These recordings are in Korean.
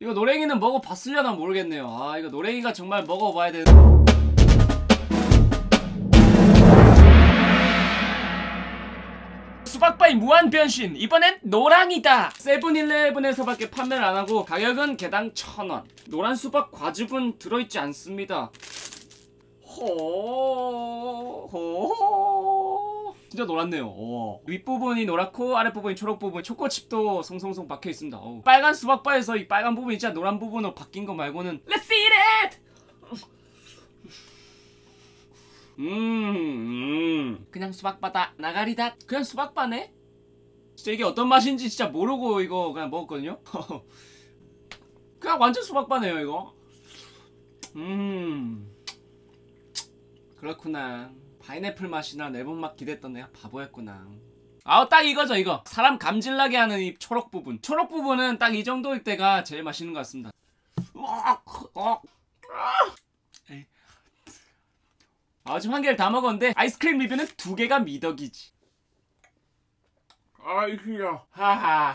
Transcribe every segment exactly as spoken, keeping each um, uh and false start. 이거 노랭이는 먹어봤으려나 모르겠네요. 아 이거 노랭이가 정말 먹어봐야 되는. 수박바의 무한변신! 이번엔 노랑이다! 세븐일레븐에서밖에 판매를 안하고 가격은 개당 천 원. 노란 수박 과즙은 들어있지 않습니다. 호호호 호호. 진짜 노랗네요. 오. 윗부분이 노랗고 아랫부분이 초록 부분, 초코칩도 송송송 박혀있습니다. 오. 빨간 수박바에서 이 빨간 부분이 진짜 노란 부분으로 바뀐 거 말고는 Let's eat it! 음, 음 그냥 수박바다 나가리다. 그냥 수박바네? 진짜 이게 어떤 맛인지 진짜 모르고 이거 그냥 먹었거든요? 그냥 완전 수박바네요 이거. 음 그렇구나. 바인애플 맛이나 레몬 맛 기대했던 내가 바보였구나. 아우 딱 이거죠 이거. 사람 감질나게 하는 이 초록 부분, 초록 부분은 딱 이 정도일 때가 제일 맛있는 것 같습니다. 아 지금 한 개를 다 먹었는데 아이스크림 리뷰는 두 개가 미덕이지. 아이쿠야. 하하.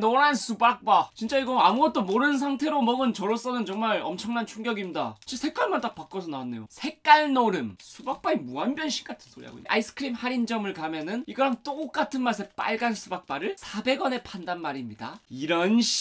노란 수박바. 진짜 이거 아무것도 모르는 상태로 먹은 저로서는 정말 엄청난 충격입니다. 진짜 색깔만 딱 바꿔서 나왔네요. 색깔 노름. 수박바의 무한변신 같은 소리하고 있네. 아이스크림 할인점을 가면은 이거랑 똑같은 맛의 빨간 수박바를 사백 원에 판단 말입니다. 이런 씨.